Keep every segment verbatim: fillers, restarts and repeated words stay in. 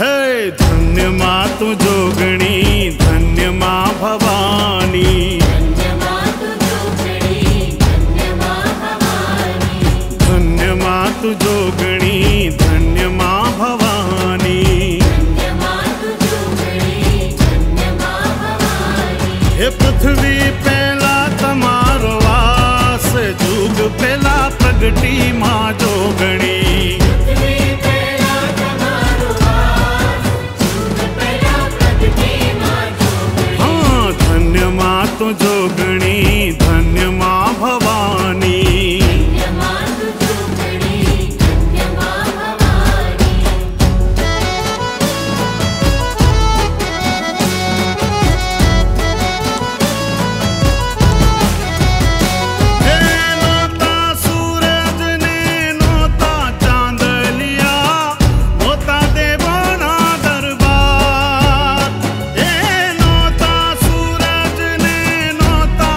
हे धन्य माँ तू जोगणी, धन्य माँ भवानी, धन्य माँ तू जोगणी, धन्य माँ भवानी। हे पृथ्वी पहला तमारो वास, जुग पहला प्रगटी माँ जोगणी, तू जोगणी, धन्य माँ भवानी। प्रगटी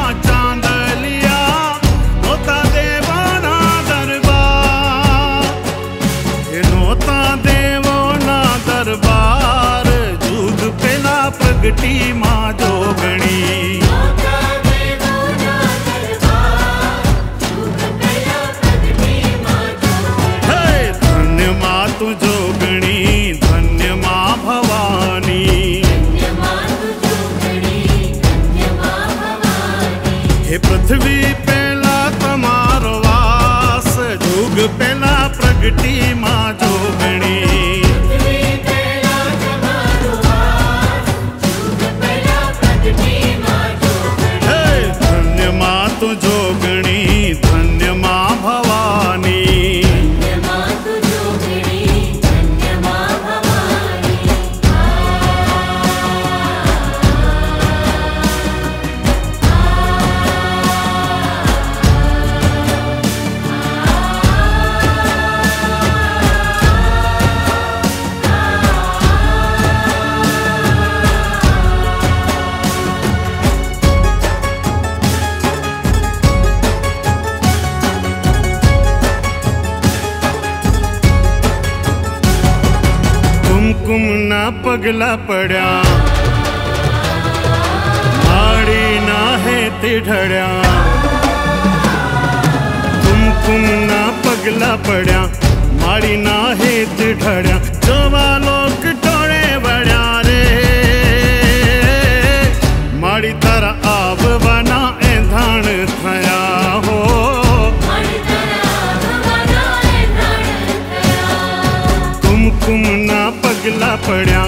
माँ जोगणी, हे धन्य माँ तू जोगणी, धन्य माँ भवानी। हे पृथ्वी पहला तुम्हारो वास, जुग पहला प्रगटी माँ जोगणी, जोगणी, धन्य माँ भवानी। ना पगला पड़ा माड़ी ना है तिढ़ड़ा, कुमकुम ना पगला पड़ा माड़ी ना है तिढ़ड़ा, जवा लोग टोड़े बड़ा रे माड़ी तारा आब बना ए धान थया हो, कुमकुम ना पगला पड़ा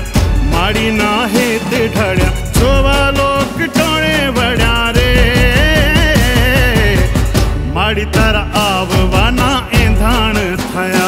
माड़ी ना है तिढ़ड़ा, जोवा लोग टोड़े बड़ा रे माड़ी तारा आववाना एंधान थया।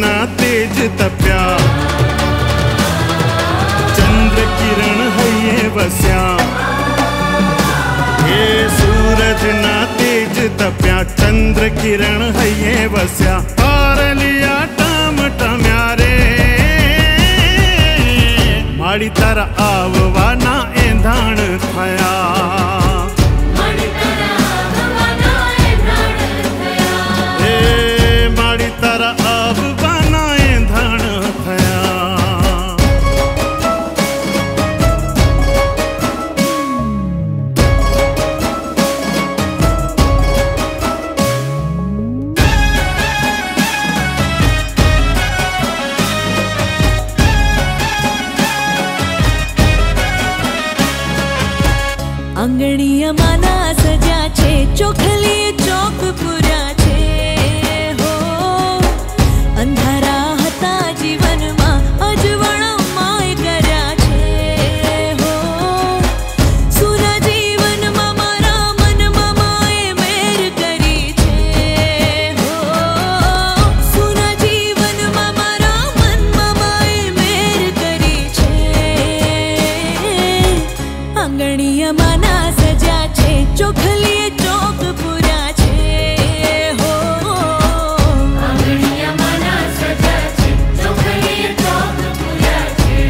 ना तेज तप्या चंद्र किरण है ये बस्या, हे सूरज ना तेज तप्या चंद्र किरण है ये बस्या, पार लिया टाम टम्यारे माड़ी तारा आववा ना एंधान थया। आंगणीय माना सजा छे चोखली चौक पूरा छे हो अंधारा हता जीवन मा अजवाणा माय करा छे हो सुना जीवन मा मारा मन मा माए मेर करी छे हो सुना जीवन मा मारा मन मा माए मेर करी छे आंगणीय माना सजा छे चोखली चौक पूरा छे हो आंगणीय माना सजा छे चोखली चौक पूरा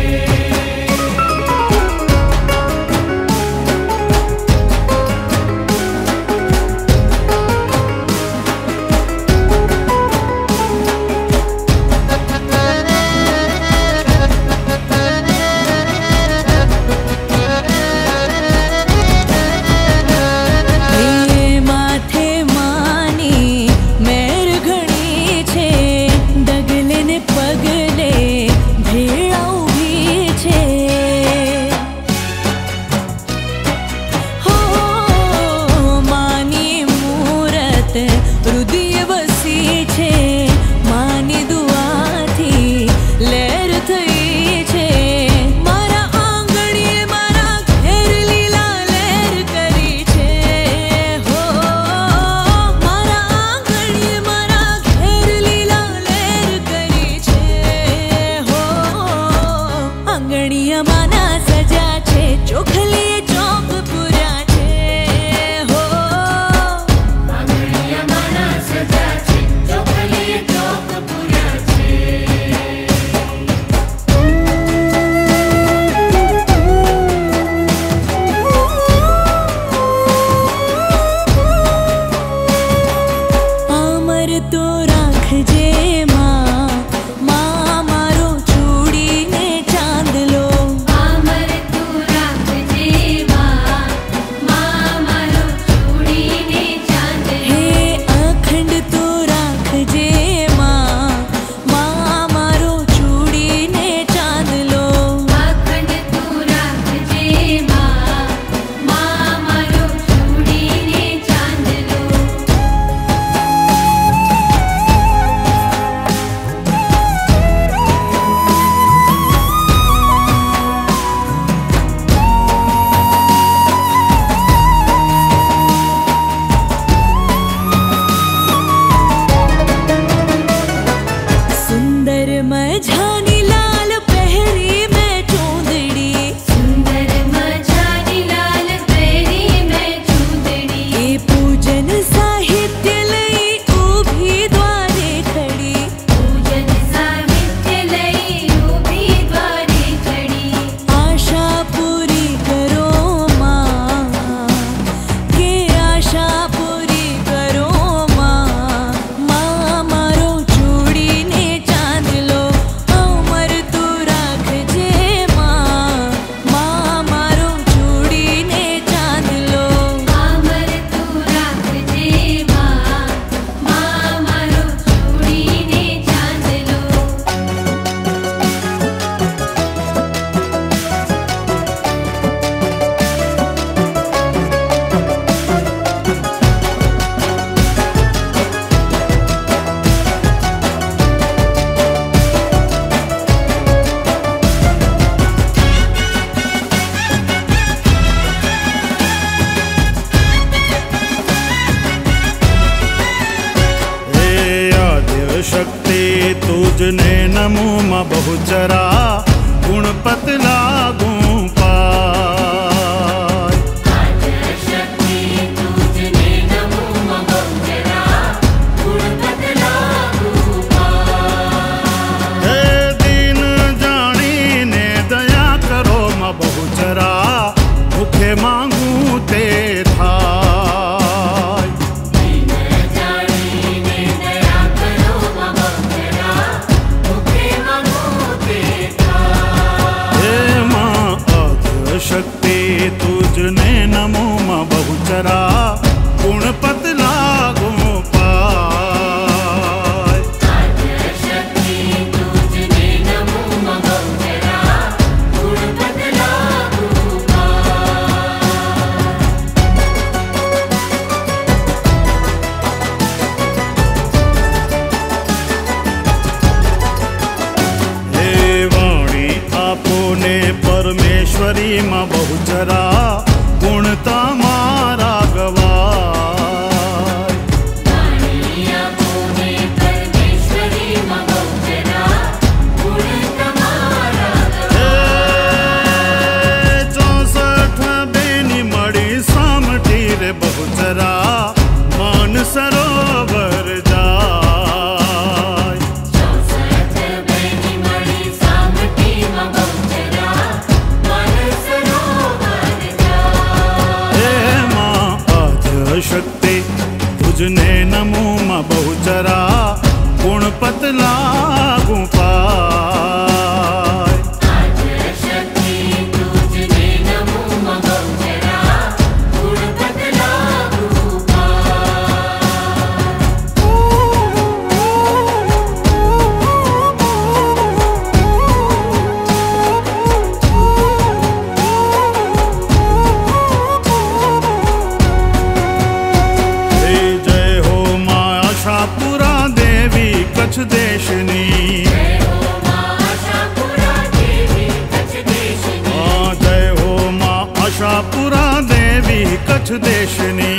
तुझने नमो मा बहुचरा गुणपत लागू पाय हे दीन जानी ने दया करो मा बहुचरा भूखे मांगू ते था शक्ति तुझने नमो मा बहुचरा गुणपत लागू पाय उजरा कोणता मारा गवा तुझने नमो मा बहुचरा गुणपत लागू पाय देशनी जय हो माँ आशापुरा देवी कच्छ देशनी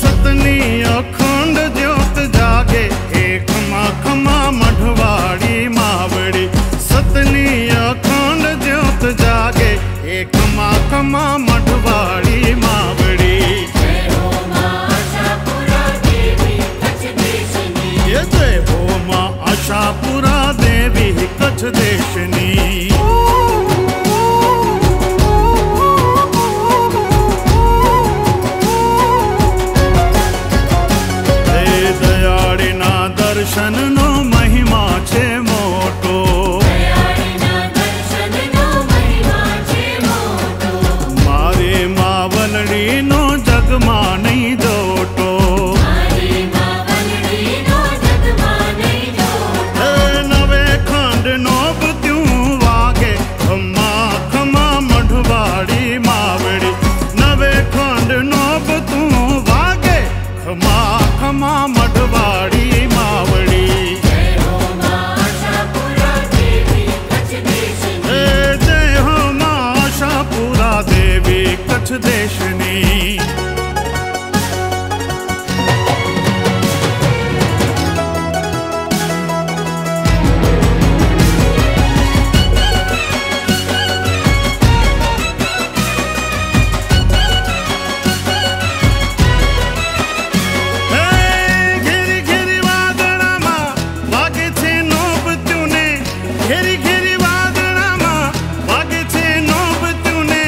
सतनी अखंड ज्योत जागे एक खमा खमा मठवाड़ी मावड़ी सतनी अखंड ज्योत जागे एक खमा खमा मठवाड़ी मावड़ी जय हो माँ आशापुरा देवी कच्छ देशनी दयाड़ी ना दर्शन नो महिमा छे मोटो मारे मावलड़ी नो जगमा नहीं दोटो देशनी घेरी घेरी वादळामां वागे छे नोबत्युने घेरी घेरी वादळामां वागे छे नोबत्युने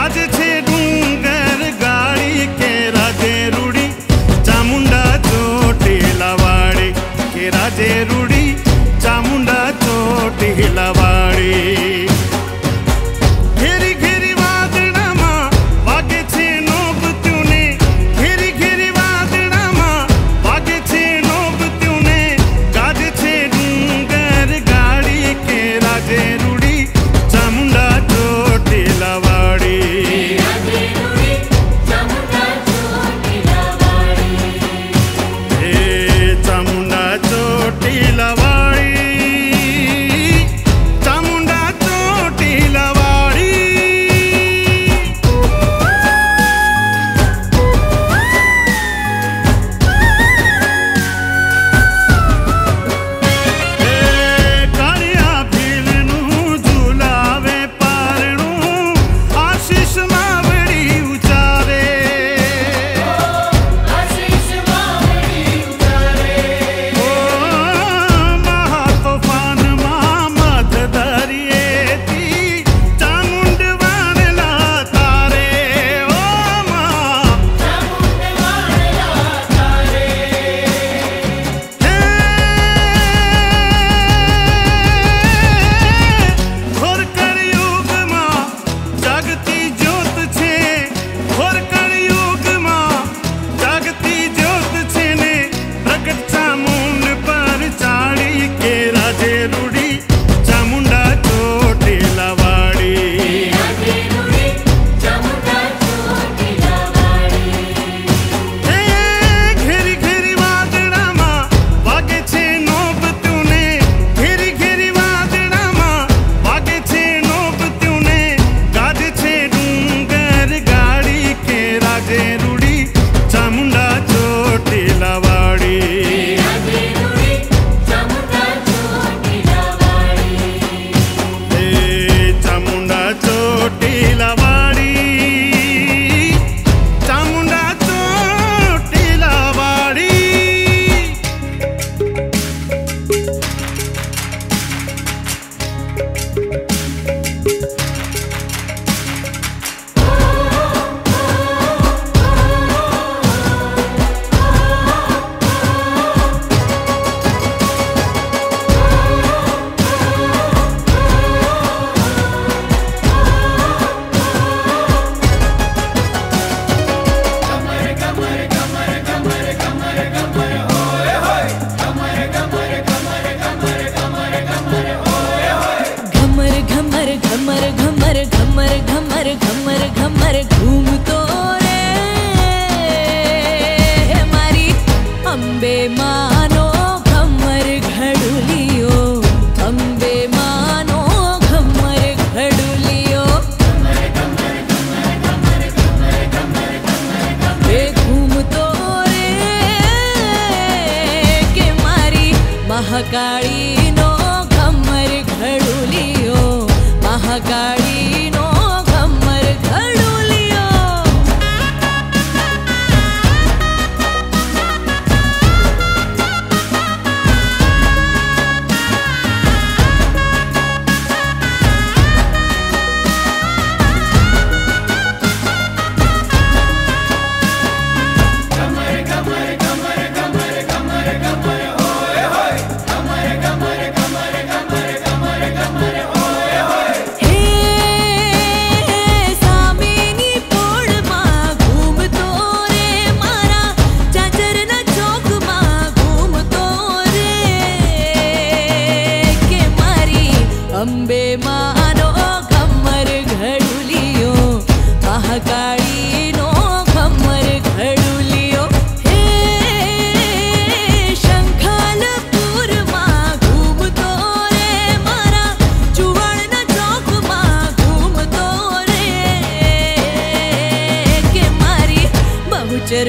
आज छे ढूंढ घमर घमर घमर घमर घमर घमर घूम तो रे मारी अम्बे मानो घमर घडुलियो अम्बे मानो घमर घडुलियो हे घूम तो रे के मारी महाकाली गाड़ी नो घमर घडुलियो घमर घमर घमर घमर घमर घमर होय होय घमर घमर घमर घमर घमर घमर होय होय अम्बे मानो घमर घडुलियो महाकाली नो घमर घडुलियो हे शंखलपुर मा घूम तो रे मारा चुवर्ण चौक मा घूम तो रे के मारी बहुचर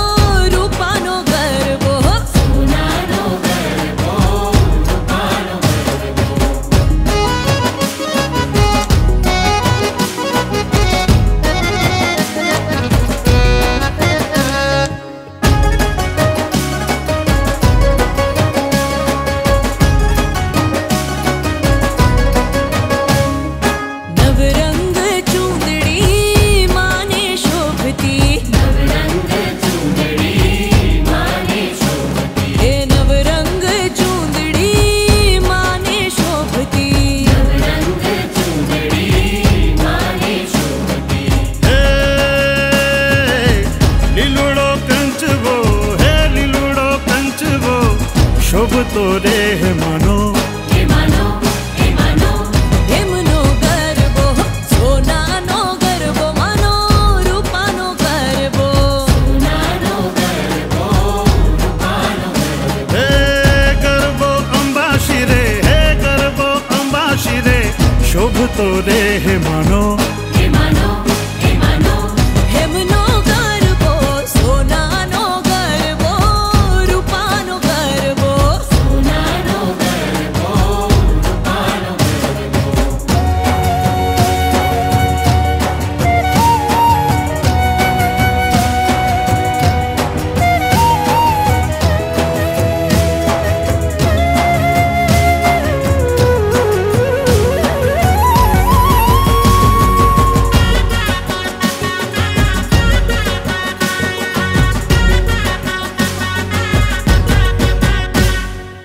रूपानो गर्बो सोनानो गर्बो रूपानो शोभ तो रे हे मानो हे मानो हे मानो हेमनो गर्बो सोनानो गर्बो मानो रूपानो गर्बो सोनानो गर्बो रूपानो गर्बो हे गर्बो अंबाशी रे हे गर्बो अंबाशी रे शोभ तो रे हे मानो हे मानो हे मानो हेमनो गर्बो सोनानो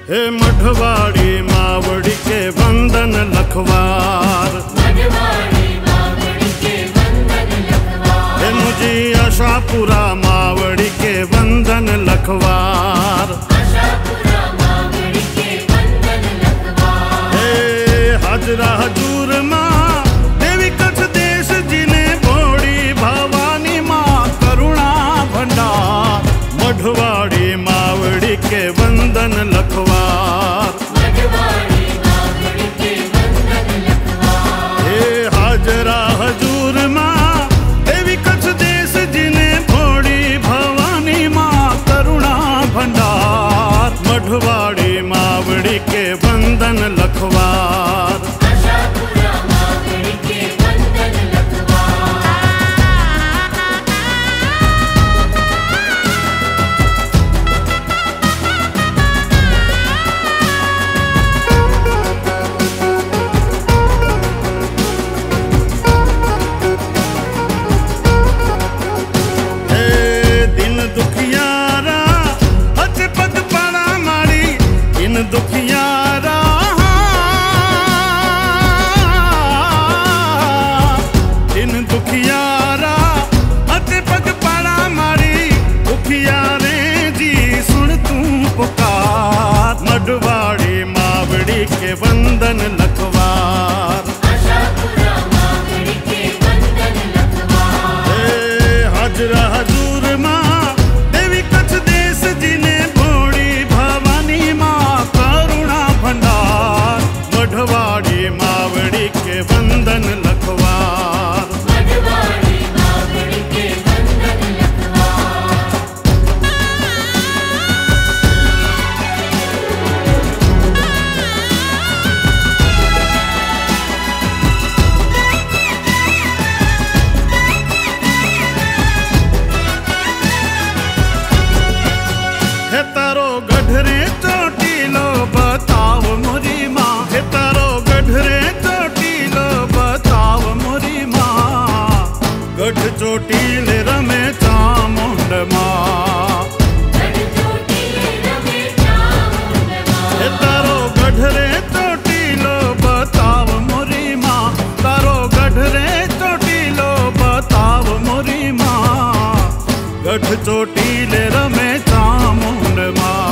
हे मठवाड़ी मावड़ी के वंदन लखवार हे मुझे आशापुरा मावड़ी के वंदन लखवार। राह दूर माँ देवी कच्छ देश जिने भोड़ी भवानी माँ करुणा भंडार मढ़वाड़ी मावड़ी के वंदन लखवा हे हाजरा हजूर माँ देवी कच्छ देश जिने भोड़ी भवानी माँ करुणा भंडार मढ़वाड़ी मावड़ी के वंदन लखवार दुखियारा दिन दुखियारा अति पग पाड़ा मारी दुखियारे जी सुन तू पुकार मढ़वाड़ी मावड़ी के वंदन लखवार हे हाजरा हजूर माँ देवी कच्छ देश जिने मढ़वाड़ी मावड़ी के वंदन लखवार मढ़वाड़ी मावड़ी के वंदन लखवार हे तारो गढ़रे चोटी लो बताओ मुरी चोटील रमे चामुंड माँ तारो गढ़रे चोटीलो बताव मोरी माँ तारो गढ़रे चोटीलो बताव मोरी माँ गढ़ चोटील रमे चामुंड माँ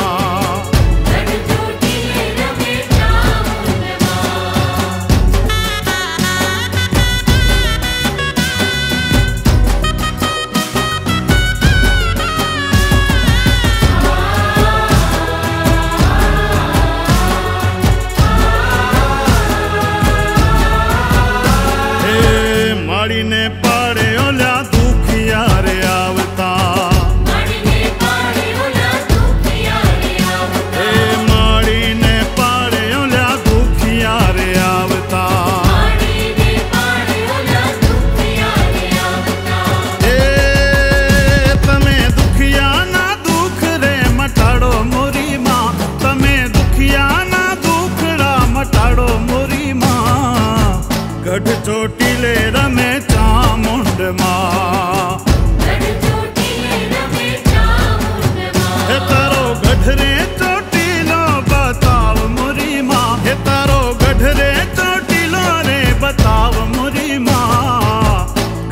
चोटीले रमे चामुंड माँ हे तारो गढ़रे चोटीलो बताव मोरी माँ हे तारो गढ़रे चोटीलो रे बताव मोरी माँ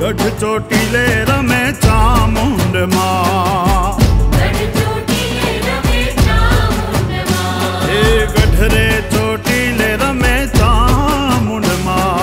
गढ़ चोटीले रमे चामुंड माँ हे गढ़रे चोटीले रमे चामुंड माँ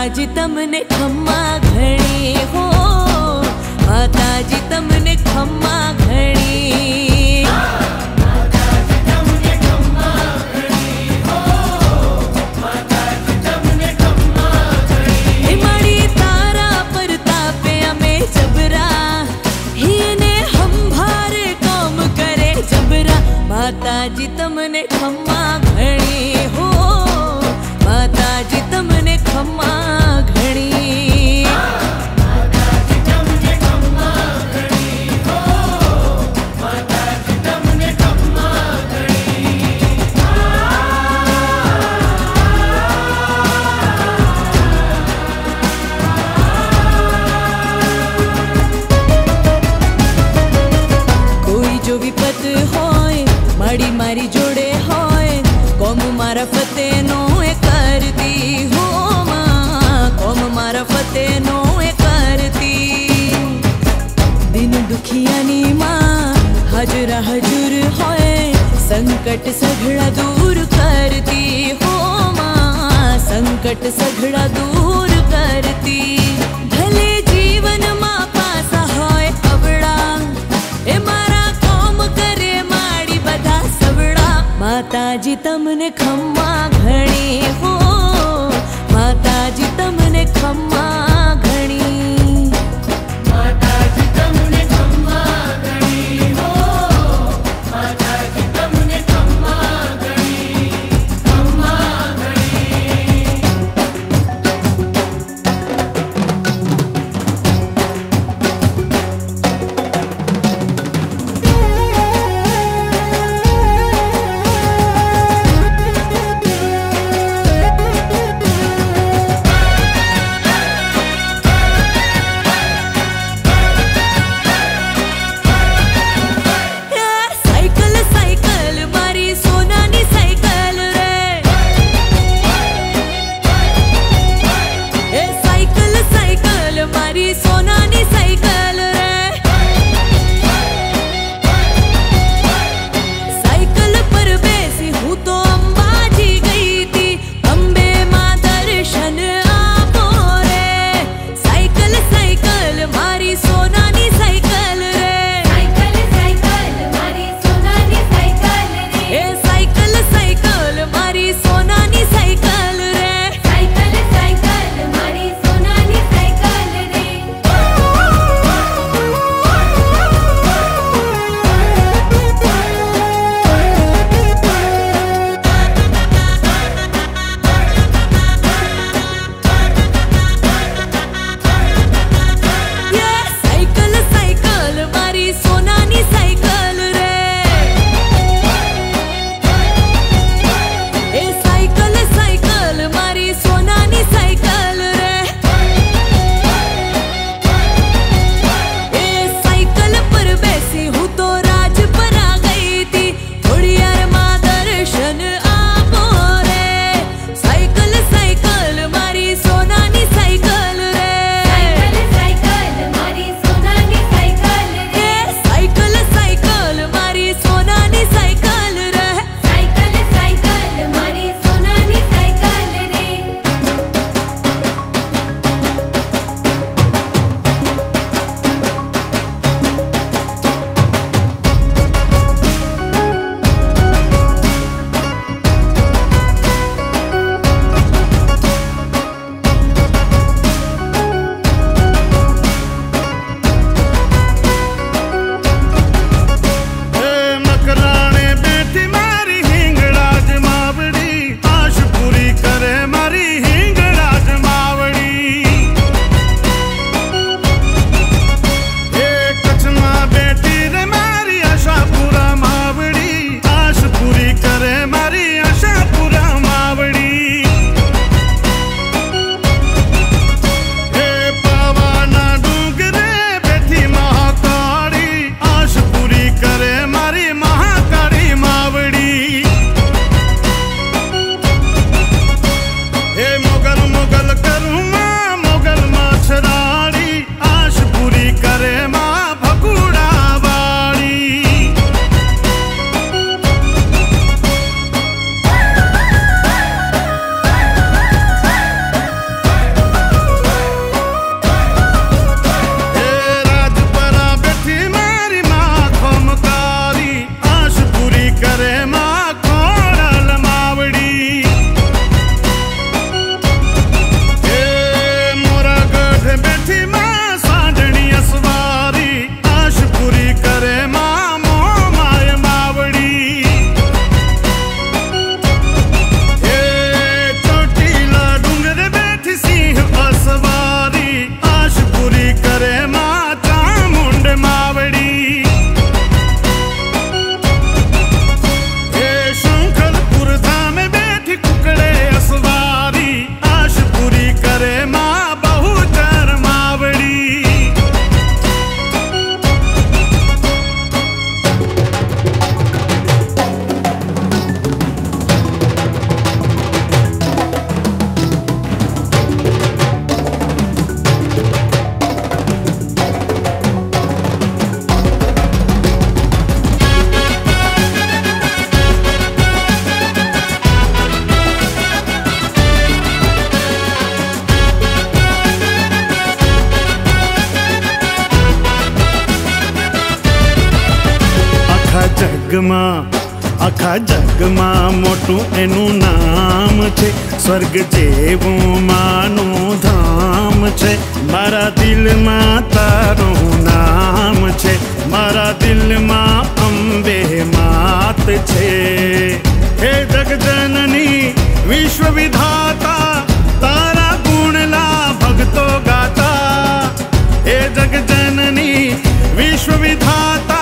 माताजी तमने खम्मा घणे हो, माताजी तमने खम्मा घणे। माताजी तमने खम्मा घणे हो, माताजी तमने खम्मा घणे। माताजी तमने खम्मा घणे हो, माताजी तमने खम्मा घणे। कोई जो विपत हो मड़ी मारी जोड़े होए, कौम मारा फतेह नो करती हो मां, कौम मारा फतेह नो करती। दिन दुखियानी मां हजरा हजूर होए, संकट सघड़ा दूर करती हो मां, संकट सघड़ा दूर करती। भले जीवन मां पासा होए अबड़ा, ए मारा कौम करे माताजी तमने खम्मा घणे हो, माताजी तमने खम्मा घणे। माताजी तमने खम्मा घणे हो, माताजी तमने खम्मा घणे, खम्मा घणे। जगमा, आखा जगमा मोटू एनु नाम छे, स्वर्ग जेवू मानु धाम छे। मारा दिल में तारू नाम छे, मारा दिल में अंबे मात छे। हे जगजननी विश्व विधाता, तारा गुणला भगतो गाता। हे जगजननी विश्व विधाता,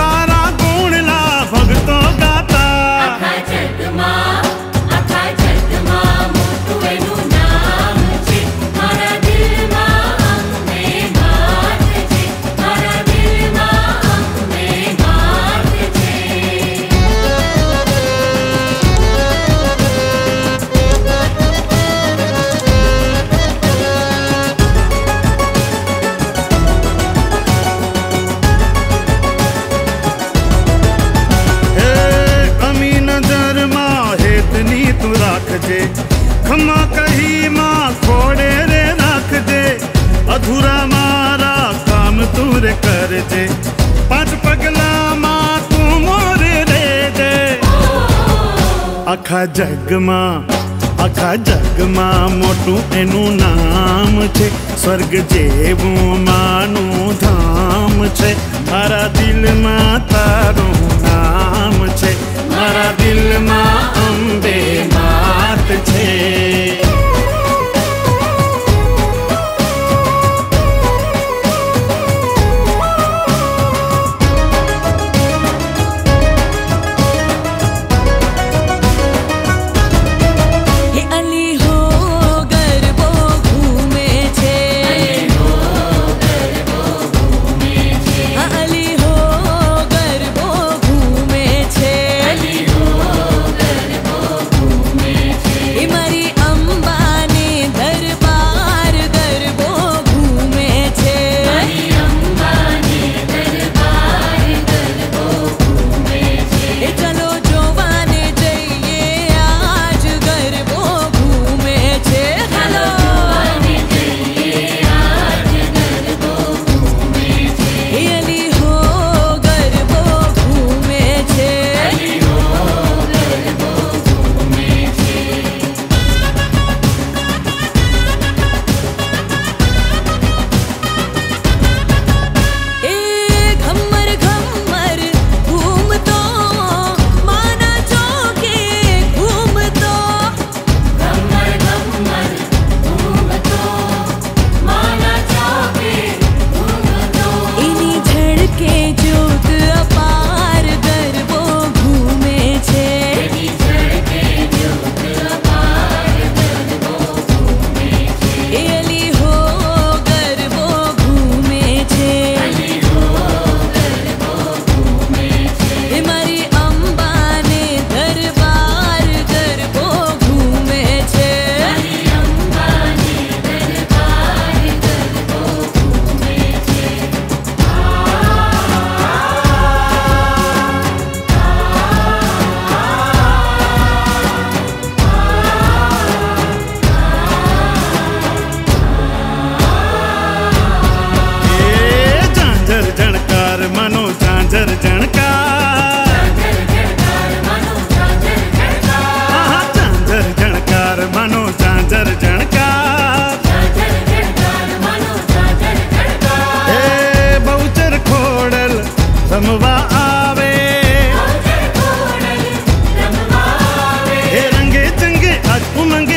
तारा गुणला भगतो गाता। आखा जगमा, आखा जगमा मोटू एनु नाम छे, मारा दिल में अंबे मात छे, मारा दिल में अंबे मात छे। खमा कही माँ खोड़े रे राख दे, अधूरा मारा काम तूरे कर दे। पांच पगला माँ तू मोरे रे दे। आखा जगमा, आखा जगमा मोटू एनु नाम छे, स्वर्ग जेवू मानु धाम छे। मारा दिल में तारू नाम छे, मारा दिल में अंबे मात छे।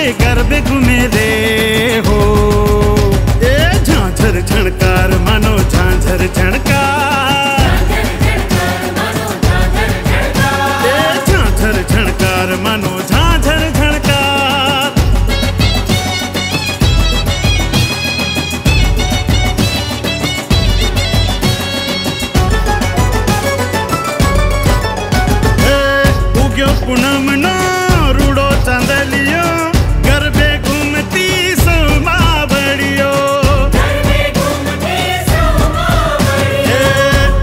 गरबे घूमे रे हो, ए झांझर झणकार मानो झांझर झणकार, ए झांझर झणकार मानो झांझर झणकार। उग्यो पूनम नो रूड़ो चांदलियो, गरबे घूमती सोमा बड़ियो,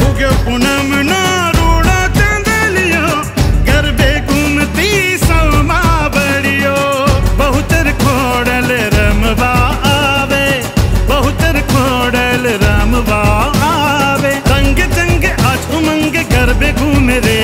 उग्यो पूनम नो रूड़ो चांदलियो, गरबे घूमती सोमा बड़ियो। बहुतर खोड़ल रमवा आवे, बहुतर खोड़ल रमवा आवे। रंग चंग आज उमंग गरबे घूमे रे।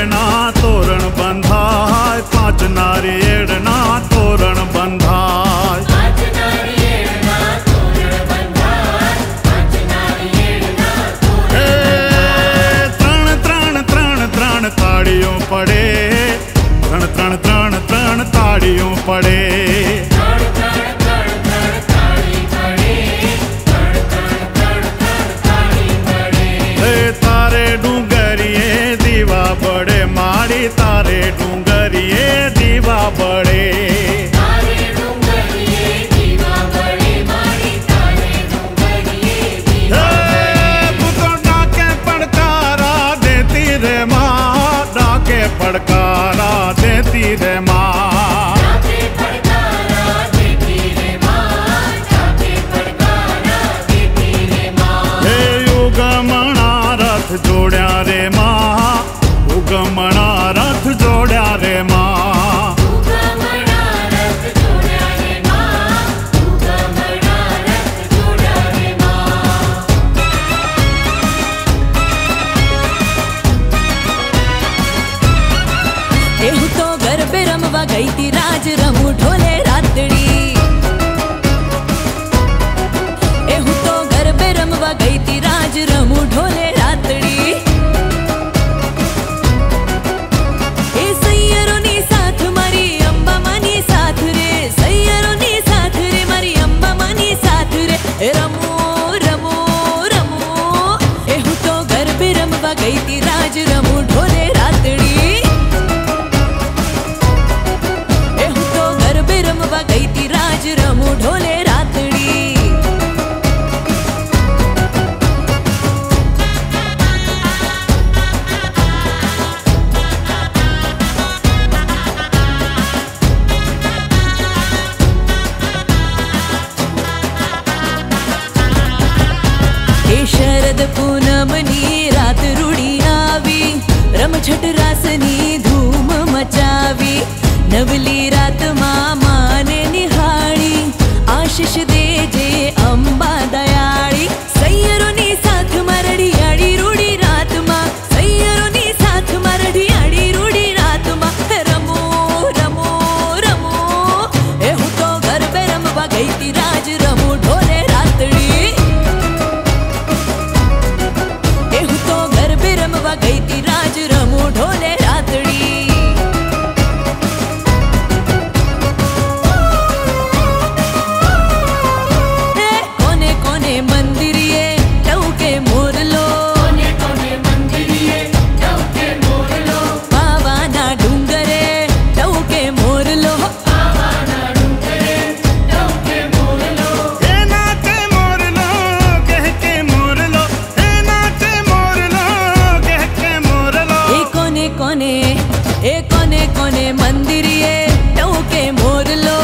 एड़ना तोरण बंधाय, पाँच नारी एड़ना तोरण बंधाय। त्रण त्रण त्रण त्रण ताड़ियों पड़े, त्रण त्रण त्रण त्रण ताड़ियों पड़े। तारे डूंगरिए दीवा बड़े, तारे डूंगरिए दीवा बड़े, मारी तारे डूंगरिए दीवा बड़े। बुतो डाके पड़कारा देती रे माँ, डाके पड़कारा देती रे माँ, डाके पड़कारा देती रे माँ, डाके पड़कारा देती रे माँ। हे युगमणा रथ जोड़या रे माँ, युगमणा रथ जोड़ा रे माँ, एहू तो गरबे रमवा गई थी राज रमू ढोले रातड़ी, एहू तो गरबे रमवा गई थी राज रमू ढोले रातड़ी। शरद पूनमनी रात रूड़ी आवी, रमछट रासनी धूम मचावी। नवली रात मां माने निहाड़ी, आशीष देजे अंबा दयाड़ी। सैयरों नी साथ मरड़ी आड़ी रूड़ी रात मां, सैयरों नी साथ मरड़ी आड़ी रूड़ी रात मां। रमो रमो रमो एहू तो गरबे रमवा गई ती राज रमू ढोले रातड़ी, गई थी राज रमू ढोले रातड़ी। हे कोने कोने मंदिरिये टौके मोरलो, कोने कोने मंदिरिये टौके मोरलो, बाबा ना डूंगरे टौके मोरलो, बाबा ना डूंगरे टौके मोरलो। हे नाते मोरलो कह के मोरलो, हे नाते मोरलो कह के मोरलो। ए कोने कोने ए कोने कोने मंदिरिये टौके मोरलो।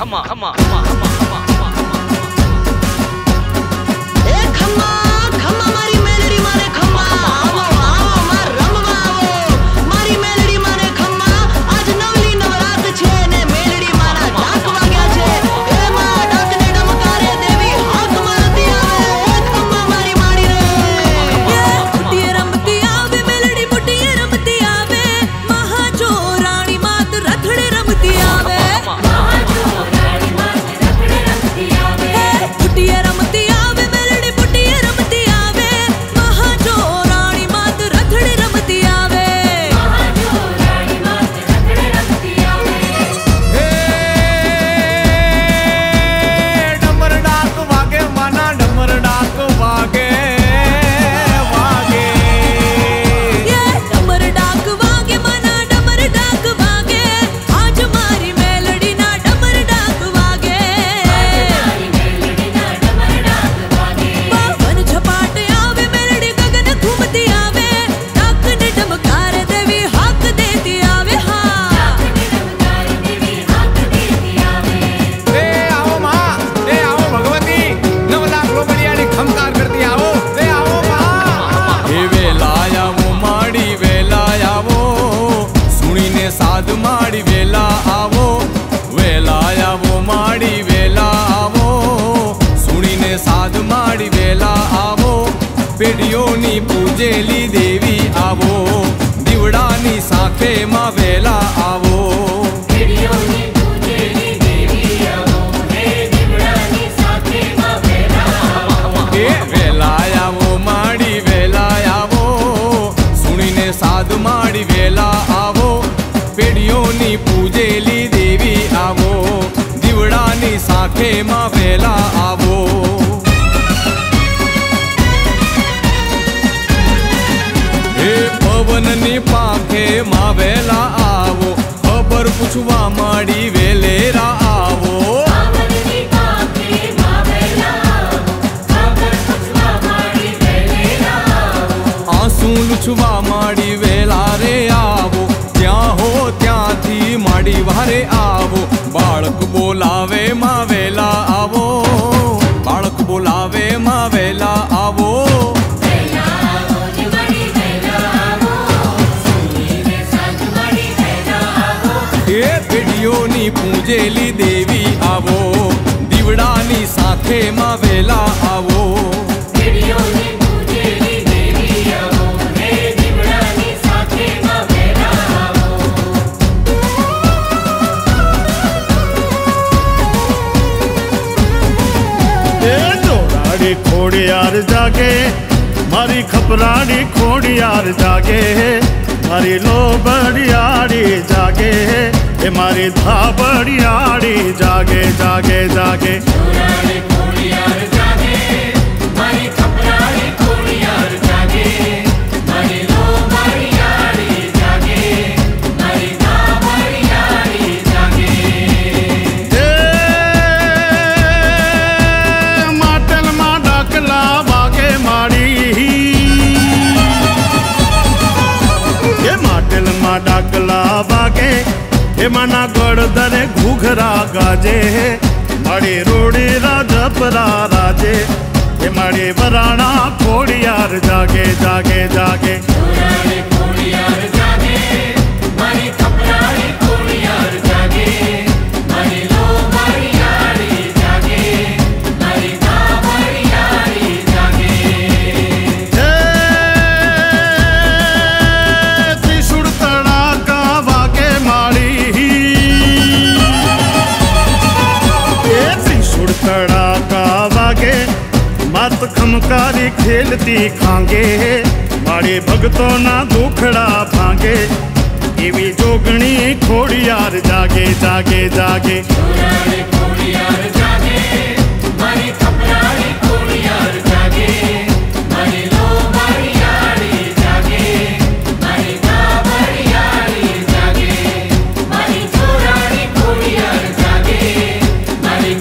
खमा खमा खमा खमा पेड़ियोनी पूजेली देवी आवो दीवड़ानी साखे मा वेला आवो वेला आवो माड़ी वेला आवो सुनीने साधु माड़ी वेला आवो पेड़ियोनी पूजेली देवी आवो दीवड़ानी साखे मा वेला आवो। पवननी पाखे माँ वेला आवो खबर पूछवा माड़ी वेलेरा आवो आंसू लुछवा माड़ी वेला रे आवो त्या हो त्या थी माड़ी वारे आवो बालक बोलावे माँ वेला आवो बालक बोलावे माँ वेला आवो पूजेली देवी आवो दीवड़ानी साथे मां वेला आवो नोराड़ी खोड़ियार जागे मारी खपराड़ी खोड़ियार जागे मारी लोबड़ियारी जागे ए मारी धाबड़ियाड़ी जागे जागे जागे नोराड़ी खोड़ियार जागे मारी खपराड़ी खोड़ियार जागे मारी लोबड़ियाड़ी जागे मारी धाबड़ियाड़ी जागे ए मातल मा डाकला वागे मारी ए मातल मा डाकला वागे ए मना गड़दरे घुघरा गाजे माड़ी रोड़ी राजपरा राजे ए माड़ी वराणा खोड़ियार जागे जागे जागे नोराड़ी खोड़ियार जागे माड़ी खपराड़ी खोड़ियार जागे माड़ी लोबड़ियारी जागे माड़ी धाबड़ियारी जागे ए त्रिशूल तड़ाका वागे माड़ी तड़ाका वागे मत खमकारी खेलती खांगे मारे भगतों ना दुखड़ा भांगे एवी जोगणी खोड़ियार जागे जागे जागे नोराड़ी खोड़ियार जागे मारी खपराड़ी खोड़ियार जागे मारी लोबड़ियारी जागे मारी धाबड़ियारी जागे मारी नोराड़ी खोड़ियार जागे मारी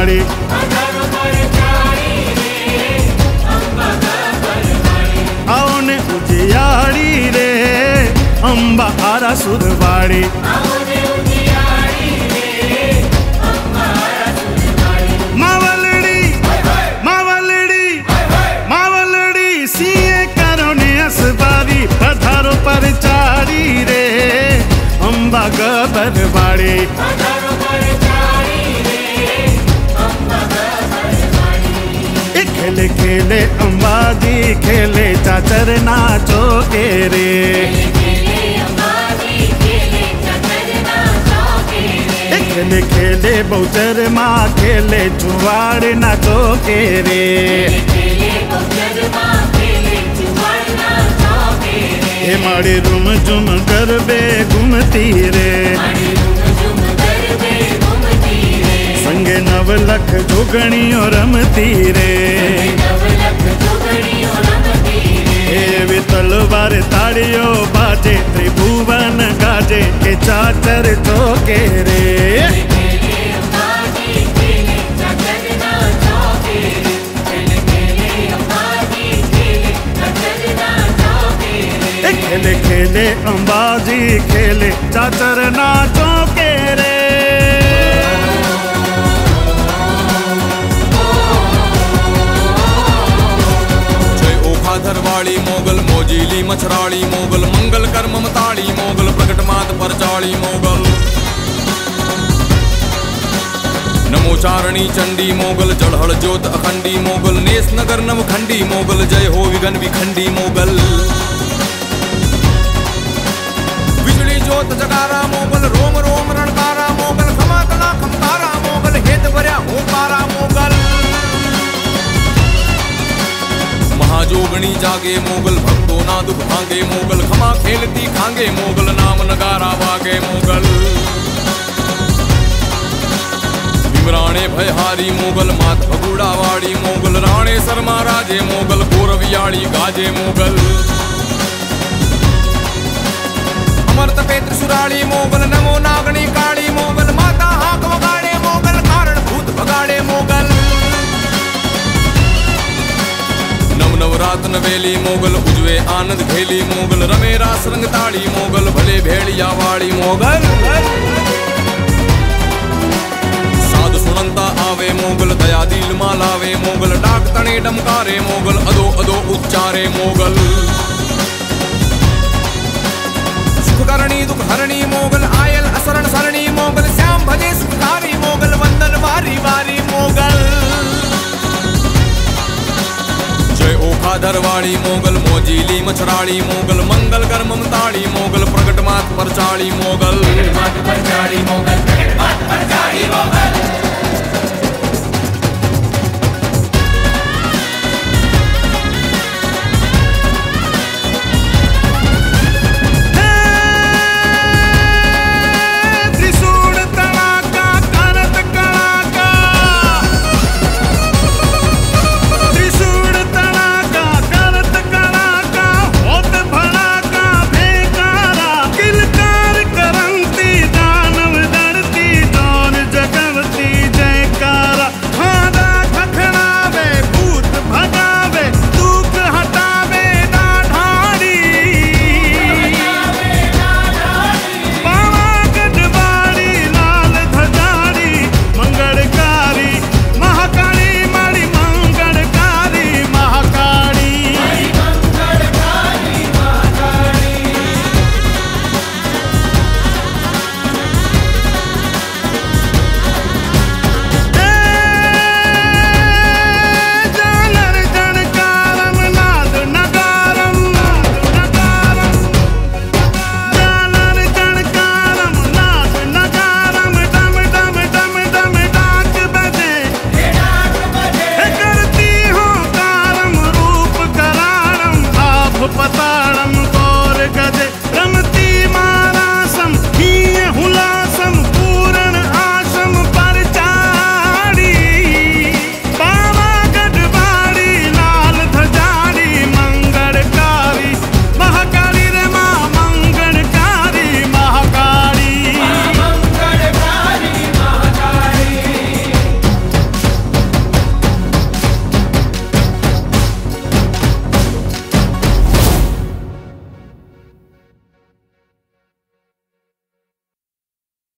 मारे औने उजियारी रे अम्बा आरा सुरवाड़ी। मावलड़ी मावलड़ी मावलड़ी सीए करने असबारी पधारो परचारी रे अम्बा गबरवाड़ी। खेले खेले अम्बाजी खेले चाचर नाचो के रे खेले खेले बहुचर माँ खेले जुआर नाचो के रे हे मारे रुम झुम गरबे घूमती रे संगे नव लख जोगणी और रमती रे हे तलवार ताड़ियो बाजे त्रिभुवन गाजे के चाचर चौके रे खेले खेले अंबाजी खेले चाचर नाचो के रे। धरवाड़ी मोगल मोजीली मछराड़ी मोगल मंगल कर्म मताड़ी मोगल प्रकट मात परचाड़ी मोगल नमो चारणी चंडी मोगल जड़हड़ ज्योत अखंडी मोगल नेस नगर नवखंडी मोगल जय हो विघन विखंडी मोगल बिजली ज्योत जगारा मोगल रोम रोम रणकारा मोगल खमा तड़ा खमकारा मोगल हेत भरया हो पारा मोगल महाजोगणी जागे मोगल भक्तों ना दुख भांगे मोगल खमा खेलती खांगे मोगल नाम नगारा वागे मोगल भीमराणे भयहारी मोगल मात भगुड़ा वाड़ी मोगल राणे शर्मा राजे मोगल गोरवियाड़ी गाजे मोगल अमर तपे त्रिशुराड़ी मोगल नमो नागणी काली मोगल माता हाक वगाड़े मोगल कारण भूत भगाड़े मोगल नवरात नवेली मोगल उजवे आनंद खेली मोगल रमे रास रंग ताड़ी मोगल भले भेड़िया वाड़ी मोगल साध सुनंता आवे मोगल दया दिल मालावे मोगल डाक तने डमकारे मोगल अदो अदो उच्चारे मोगल सुख करणी दुख हरणी मोगल आयल असरण सरणी मोगल श्याम भजे सुखारी मोगल वंदन वारी वारी मोगल ओखा धरवाड़ी मोगल मोजीली मछराड़ी मोगल मंगल कर ममताड़ी मोगल प्रकट मात परचाड़ी मोगल प्रकट मात परचाड़ी मोगल प्रकट मात परचाड़ी मोगल।